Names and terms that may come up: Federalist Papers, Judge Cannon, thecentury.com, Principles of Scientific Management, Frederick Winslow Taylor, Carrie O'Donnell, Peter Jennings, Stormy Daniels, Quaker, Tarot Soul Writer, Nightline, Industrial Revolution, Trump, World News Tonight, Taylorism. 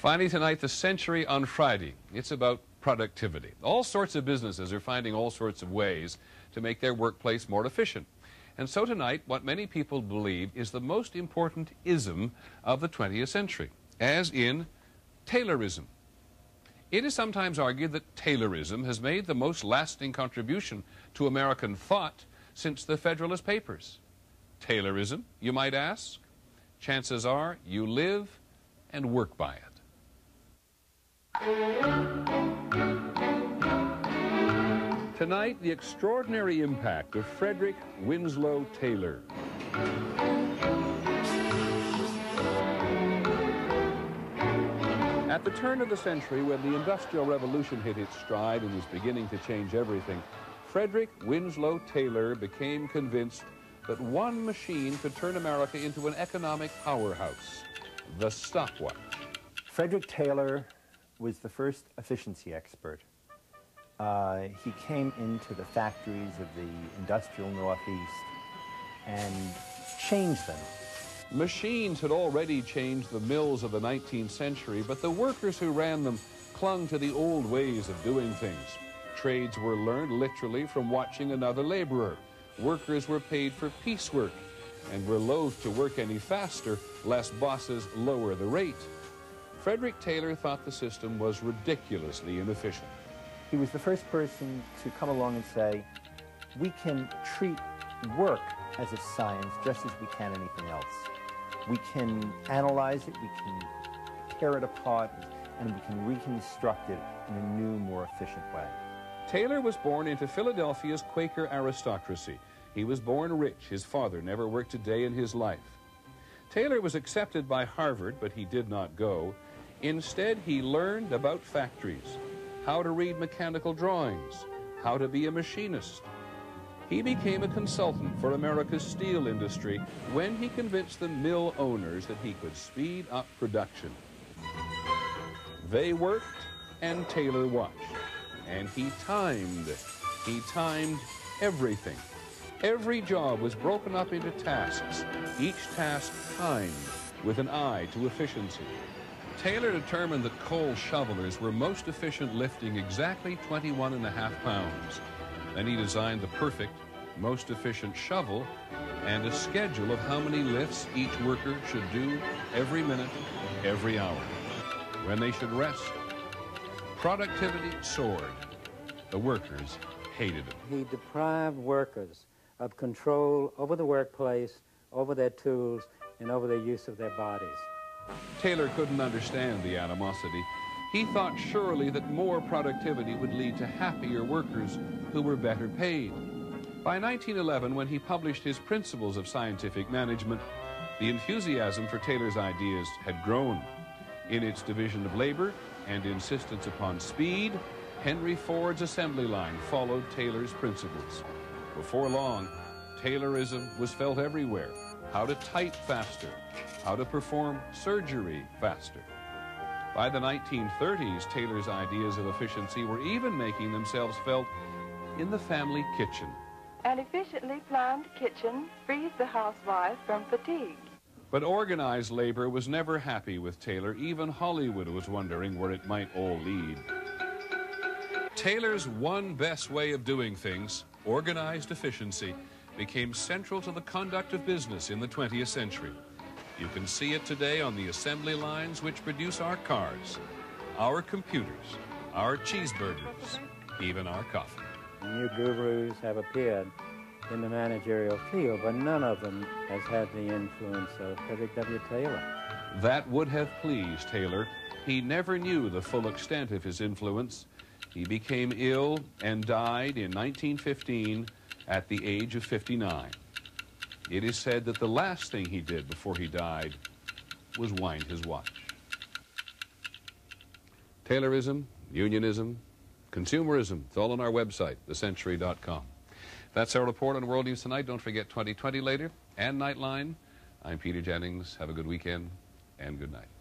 Finally tonight, The Century on Friday. It's about productivity. All sorts of businesses are finding all sorts of ways to make their workplace more efficient. And so tonight, what many people believe is the most important ism of the 20th century, as in Taylorism. It is sometimes argued that Taylorism has made the most lasting contribution to American thought since the Federalist Papers. Taylorism, you might ask? Chances are you live and work by it. Tonight, the extraordinary impact of Frederick Winslow Taylor. At the turn of the century, when the Industrial Revolution hit its stride and was beginning to change everything, Frederick Winslow Taylor became convinced that one machine could turn America into an economic powerhouse, the stopwatch. Frederick Taylor was the first efficiency expert. He came into the factories of the industrial Northeast and changed them. Machines had already changed the mills of the 19th century, but the workers who ran them clung to the old ways of doing things. Trades were learned literally from watching another laborer. Workers were paid for piecework and were loath to work any faster, lest bosses lower the rate. Frederick Taylor thought the system was ridiculously inefficient. He was the first person to come along and say, we can treat work as a science just as we can anything else. We can analyze it, we can tear it apart, and we can reconstruct it in a new, more efficient way. Taylor was born into Philadelphia's Quaker aristocracy. He was born rich. His father never worked a day in his life. Taylor was accepted by Harvard, but he did not go. Instead, he learned about factories, how to read mechanical drawings, how to be a machinist. He became a consultant for America's steel industry when he convinced the mill owners that he could speed up production. They worked, and Taylor watched. And he timed. He timed everything. Every job was broken up into tasks, each task timed with an eye to efficiency. Taylor determined that coal shovelers were most efficient lifting exactly 21.5 pounds. Then he designed the perfect, most efficient shovel and a schedule of how many lifts each worker should do every minute, every hour, when they should rest. Productivity soared. The workers hated him. He deprived workers of control over the workplace, over their tools, and over their use of their bodies. Taylor couldn't understand the animosity. He thought surely that more productivity would lead to happier workers who were better paid. By 1911, when he published his Principles of Scientific Management, the enthusiasm for Taylor's ideas had grown. In its division of labor and insistence upon speed, Henry Ford's assembly line followed Taylor's principles. Before long, Taylorism was felt everywhere. How to type faster, how to perform surgery faster. By the 1930s, Taylor's ideas of efficiency were even making themselves felt in the family kitchen. An efficiently planned kitchen frees the housewife from fatigue. But organized labor was never happy with Taylor. Even Hollywood was wondering where it might all lead. Taylor's one best way of doing things, organized efficiency, became central to the conduct of business in the 20th century. You can see it today on the assembly lines which produce our cars, our computers, our cheeseburgers, even our coffee. New gurus have appeared in the managerial field, but none of them has had the influence of Frederick W. Taylor. That would have pleased Taylor. He never knew the full extent of his influence. He became ill and died in 1915 at the age of 59. It is said that the last thing he did before he died was wind his watch. Taylorism, unionism, consumerism, it's all on our website, thecentury.com. That's our report on World News Tonight. Don't forget 2020 later and Nightline. I'm Peter Jennings. Have a good weekend and good night.